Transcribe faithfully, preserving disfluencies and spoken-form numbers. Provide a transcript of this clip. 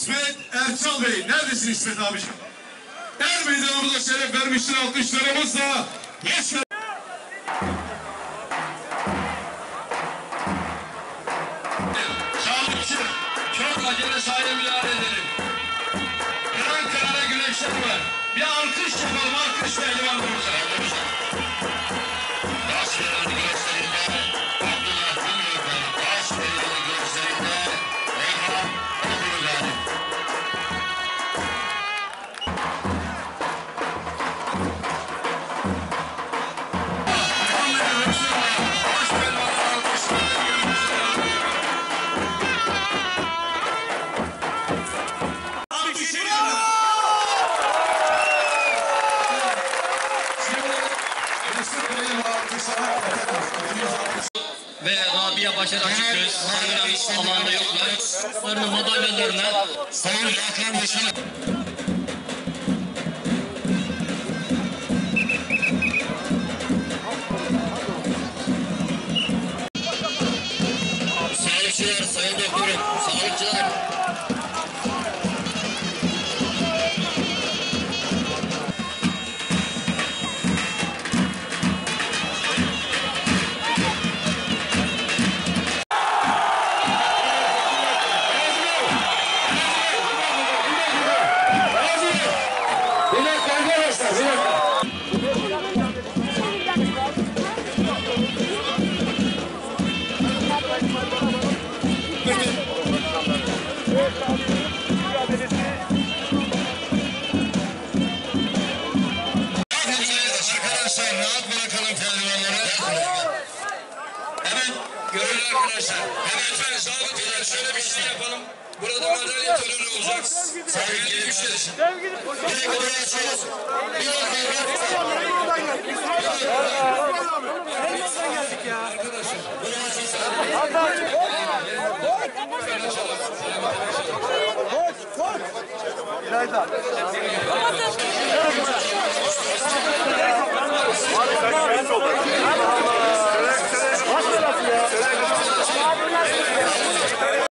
İsmet Erçal Bey. Neredesin İsmet abiciğim? Her meydanımıza şeref vermiştir alkışlarımızla. Yes. Sağlıkçı, çok acele sahibi ilan edelim. Kıran kırana güneşler var. Bir alkış yapalım, alkış pehlivanlarımıza. Başkalarını gösterinde, Abdullah'ın yolları, başkalarını gösterinde, Erhan Abdullah'ın. Ve Rabia Başar açık göz, sanırım amanda yoklar. Onların madalyalarına sanırım akran başına... Sağlıkçılar, sayın doktorum, sağlıkçılar. Sevgili müşterişim, bir de buraya açıyoruz. Bir de buraya geldik ya. Arkadaşlar, buraya açıyoruz. Koç, koç. İlayda.